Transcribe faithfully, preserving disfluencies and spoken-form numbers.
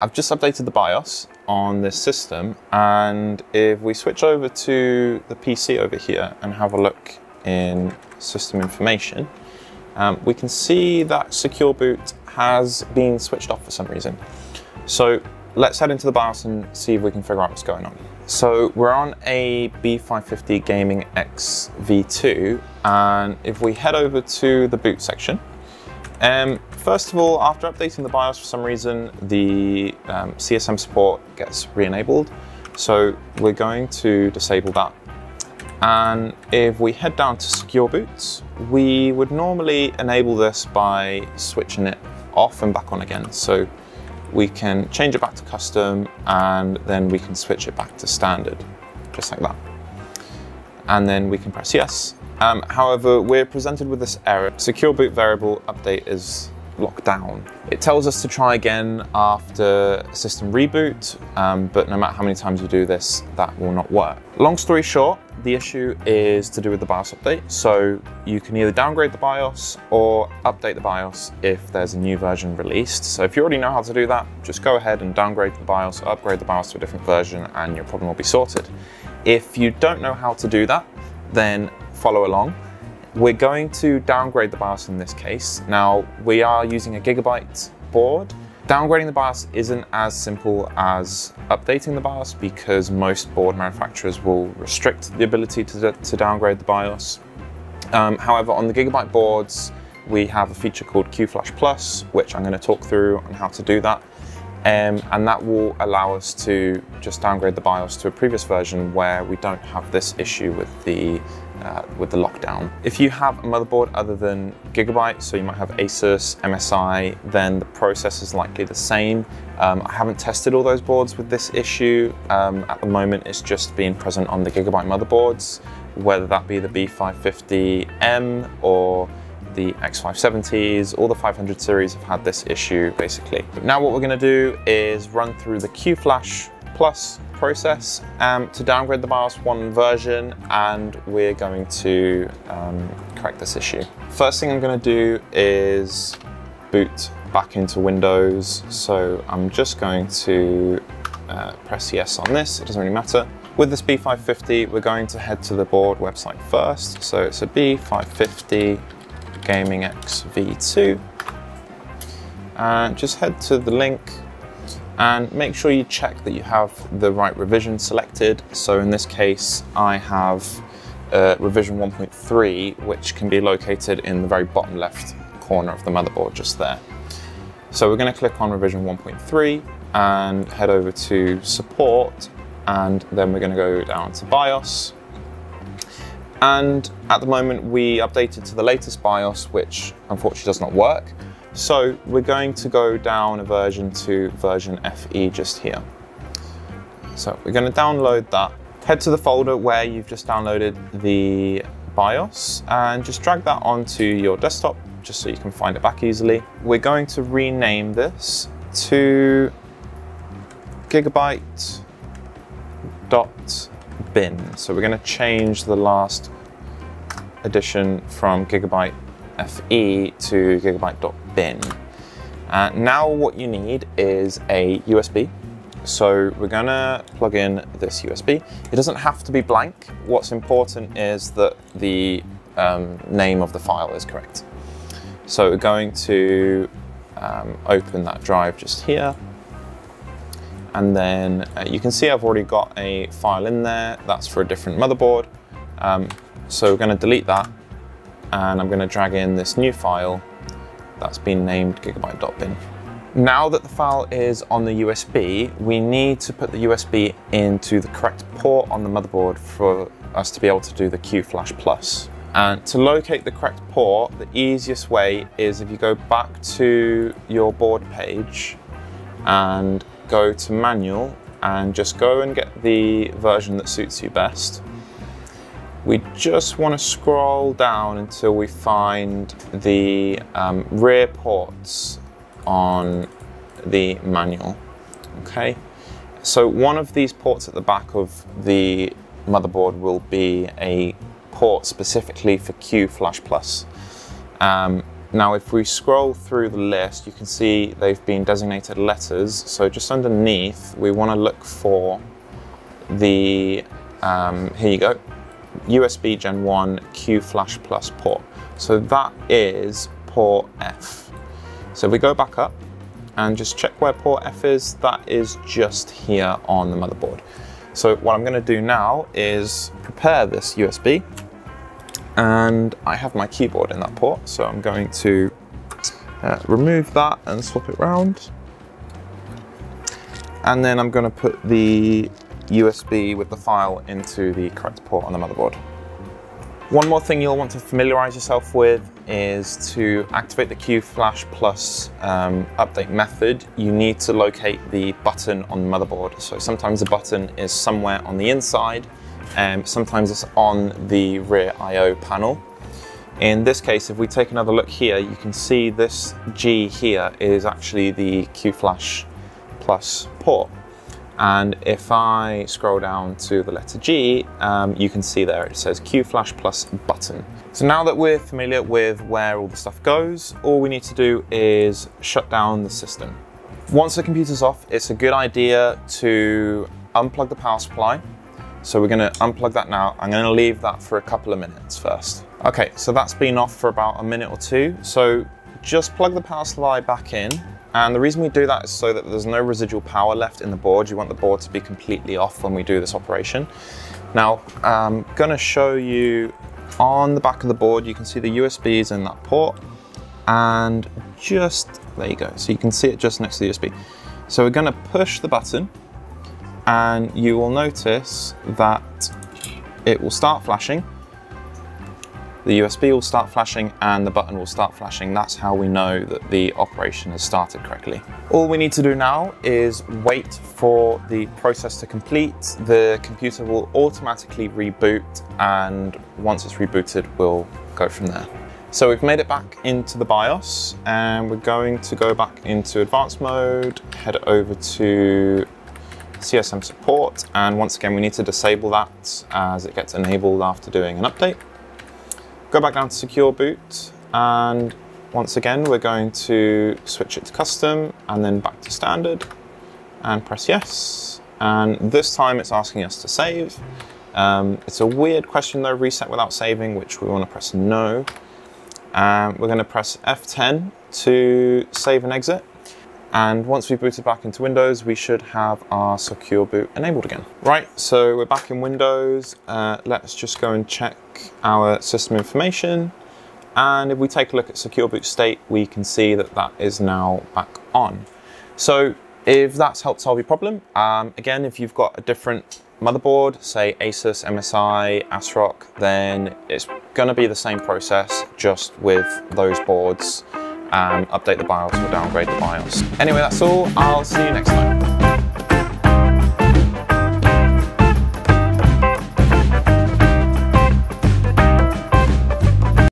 I've just updated the BIOS on this system, and if we switch over to the P C over here and have a look in system information, um, we can see that Secure Boot has been switched off for some reason. So let's head into the BIOS and see if we can figure out what's going on. So we're on a B five fifty Gaming X V two, and if we head over to the boot section, Um, first of all, after updating the BIOS, for some reason, the um, C S M support gets re-enabled. So we're going to disable that. And if we head down to Secure Boot, we would normally enable this by switching it off and back on again. So we can change it back to custom, and then we can switch it back to standard, just like that. And then we can press yes. Um, however, we're presented with this error. Secure Boot variable update is locked down. It tells us to try again after system reboot, um, but no matter how many times we do this, that will not work. Long story short, the issue is to do with the BIOS update. So you can either downgrade the BIOS or update the BIOS if there's a new version released. So if you already know how to do that, just go ahead and downgrade the BIOS, or upgrade the BIOS to a different version, and your problem will be sorted. If you don't know how to do that, then follow along. We're going to downgrade the BIOS in this case. Now, we are using a Gigabyte board. Downgrading the BIOS isn't as simple as updating the BIOS, because most board manufacturers will restrict the ability to, to downgrade the BIOS. Um, however, on the Gigabyte boards, we have a feature called Q-Flash Plus, which I'm going to talk through on how to do that. Um, and that will allow us to just downgrade the BIOS to a previous version where we don't have this issue with the uh, with the lockdown. If you have a motherboard other than Gigabyte, so you might have ASUS, M S I, then the process is likely the same. Um, I haven't tested all those boards with this issue. Um, at the moment, it's just being present on the Gigabyte motherboards, whether that be the B five fifty M or the X five seventies, all the five hundred series have had this issue basically. Now what we're going to do is run through the Q-Flash Plus process um, to downgrade the BIOS one version, and we're going to um, correct this issue. First thing I'm going to do is boot back into Windows, so I'm just going to uh, press yes on this. It doesn't really matter. With this B five fifty, we're going to head to the board website first, so it's a B five fifty Gaming X V two, and uh, just head to the link and make sure you check that you have the right revision selected. So in this case, I have uh, revision one point three, which can be located in the very bottom left corner of the motherboard just there. So we're going to click on revision one point three and head over to support, and then we're going to go down to BIOS. And at the moment, we updated to the latest BIOS, which unfortunately does not work. So we're going to go down a version to version F E just here. So we're going to download that. Head to the folder where you've just downloaded the BIOS and just drag that onto your desktop just so you can find it back easily. We're going to rename this to Gigabyte dot bin. So we're going to change the last edition from Gigabyte F E to Gigabyte dot bin. Uh, now what you need is a U S B. So we're going to plug in this U S B. It doesn't have to be blank. What's important is that the um, name of the file is correct. So we're going to um, open that drive just here. And then uh, you can see I've already got a file in there that's for a different motherboard. Um, so we're going to delete that, and I'm going to drag in this new file that's been named gigabyte dot bin. Now that the file is on the U S B, we need to put the U S B into the correct port on the motherboard for us to be able to do the Q-Flash Plus. And to locate the correct port, the easiest way is if you go back to your board page and go to manual and just go and get the version that suits you best. We just want to scroll down until we find the um, rear ports on the manual. Okay, so one of these ports at the back of the motherboard will be a port specifically for Q-Flash Plus. Um, Now, if we scroll through the list, you can see they've been designated letters. So just underneath, we want to look for the, um, here you go, U S B Gen one Q-Flash Plus port. So that is port F. So we go back up and just check where port F is. That is just here on the motherboard. So what I'm going to do now is prepare this U S B. And I have my keyboard in that port, so I'm going to uh, remove that and swap it round. And then I'm going to put the U S B with the file into the correct port on the motherboard. One more thing you'll want to familiarize yourself with is to activate the Q-Flash Plus um, update method, you need to locate the button on the motherboard. So sometimes the button is somewhere on the inside. Um, sometimes it's on the rear I O panel. In this case, if we take another look here, you can see this G here is actually the Q-Flash Plus port. And if I scroll down to the letter G, um, you can see there it says Q-Flash Plus button. So now that we're familiar with where all the stuff goes, all we need to do is shut down the system. Once the computer's off, it's a good idea to unplug the power supply. So we're going to unplug that now. I'm going to leave that for a couple of minutes first. Okay, so that's been off for about a minute or two. So just plug the power supply back in. And the reason we do that is so that there's no residual power left in the board. You want the board to be completely off when we do this operation. Now, I'm going to show you on the back of the board, you can see the U S Bs in that port. And just, there you go. So you can see it just next to the U S B. So we're going to push the button. And you will notice that it will start flashing, the U S B will start flashing, and the button will start flashing. That's how we know that the operation has started correctly. All we need to do now is wait for the process to complete. The computer will automatically reboot, and once it's rebooted, we'll go from there. So we've made it back into the BIOS, and we're going to go back into advanced mode, head over to C S M support, and once again we need to disable that as it gets enabled after doing an update. Go back down to Secure Boot, and once again we're going to switch it to custom and then back to standard and press yes, and this time it's asking us to save. Um, it's a weird question though, reset without saving, which we want to press no. Um, we're going to press F ten to save and exit. And once we've booted back into Windows, we should have our Secure Boot enabled again. Right, so we're back in Windows. Uh, let's just go and check our system information. And if we take a look at Secure Boot state, we can see that that is now back on. So if that's helped solve your problem, um, again, if you've got a different motherboard, say ASUS, M S I, ASRock, then it's gonna be the same process, just with those boards. Um, update the BIOS or downgrade the BIOS. Anyway, that's all. I'll see you next time.